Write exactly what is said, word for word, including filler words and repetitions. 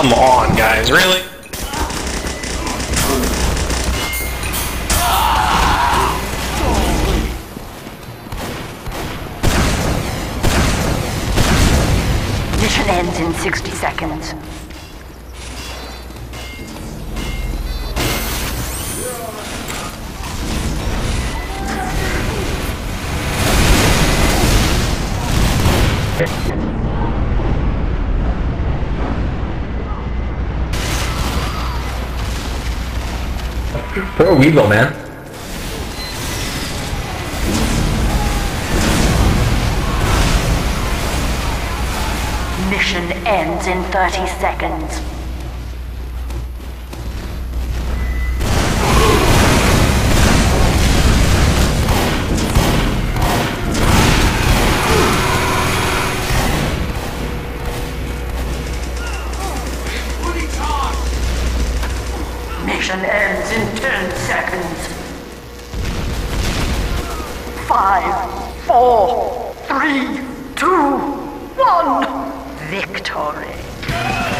Come on, guys, really? Mission ends in sixty seconds. Where we go, man? Mission ends in thirty seconds. Ends in ten seconds. five, four, three, two, one. Victory.